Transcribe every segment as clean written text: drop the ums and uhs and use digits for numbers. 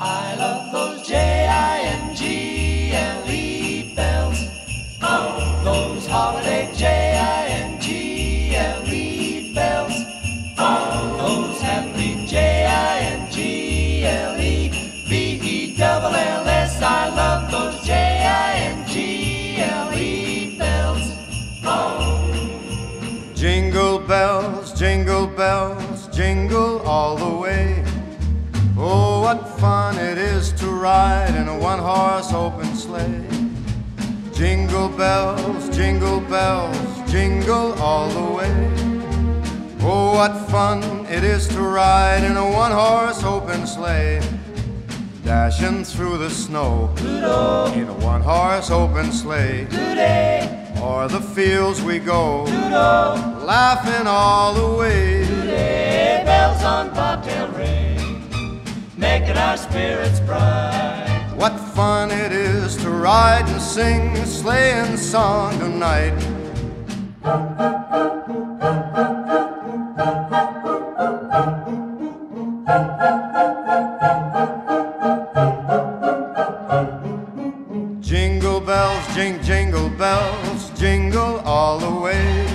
I love those Jingle bells. Oh, those holiday Jingle bells. Oh, those happy Jinglebells. I love those Jingle bells. Oh, jingle bells, jingle bells, jingle all the way. Oh, what fun it is to ride in a one-horse open sleigh. Jingle bells, jingle bells, jingle all the way. Oh, what fun it is to ride in a one-horse open sleigh. Dashing through the snow in a one-horse open sleigh. O'er the fields we go, laughing all the way. Today, bells on bobtail ring, making our spirits bright. What fun it is to ride and sing a sleighing song tonight. Jingle bells, jing, jingle bells, jingle all the way.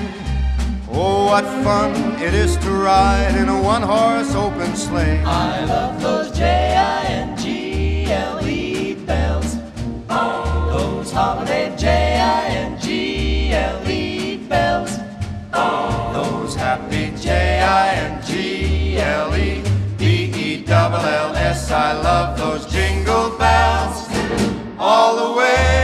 Oh, what fun it is to ride in a one-horse open sleigh. I love those Jingle bells. Oh, those holiday Jingle bells. Oh, those happy Jinglebells. I love those jingle bells all the way.